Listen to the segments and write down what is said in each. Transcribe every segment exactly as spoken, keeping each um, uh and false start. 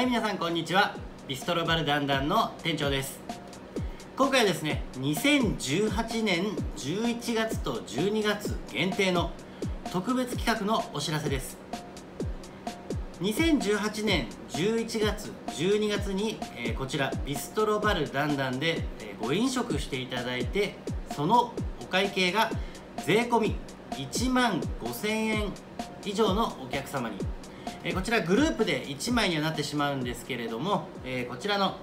はい、皆さんこんにちは。ビストロバルダンダンの店長です。今回はですね、にせんじゅうはちねんじゅういちがつとじゅうにがつ限定の特別企画のお知らせです。にせんじゅうはちねんじゅういちがつじゅうにがつに、えー、こちらビストロバルダンダンで、えー、ご飲食していただいて、そのお会計が税込いちまんごせんえん以上のお客様に、えー、こちらグループでいちまいにはなってしまうんですけれども、えー、こちらの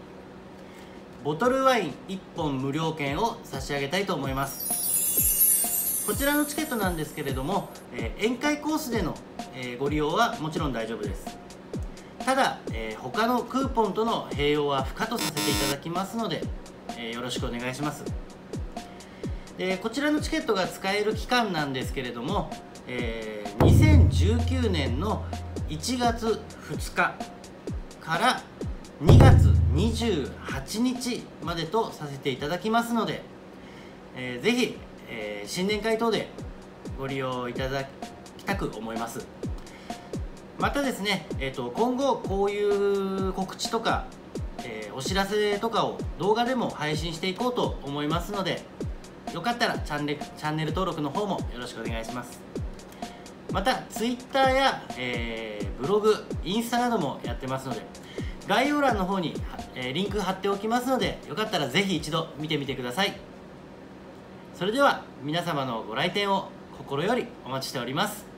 ボトルワインいっぽん無料券を差し上げたいと思います。こちらのチケットなんですけれども、えー、宴会コースでの、えー、ご利用はもちろん大丈夫です。ただ、えー、他のクーポンとの併用は不可とさせていただきますので、えー、よろしくお願いします。でこちらのチケットが使える期間なんですけれども、えー、にせんじゅうきゅうねんのいちがつふつかからにがつにじゅうはちにちまでとさせていただきますので、えー、ぜひ、えー、新年会等でご利用いただきたく思います。またですね、えーと、今後こういう告知とか、えー、お知らせとかを動画でも配信していこうと思いますので、よかったらチャンネル、チャンネル登録の方もよろしくお願いします。また ツイッター や、えー、ブログ、インスタなどもやってますので、概要欄の方に、えー、リンク貼っておきますので、よかったらぜひ一度見てみてください。それでは皆様のご来店を心よりお待ちしております。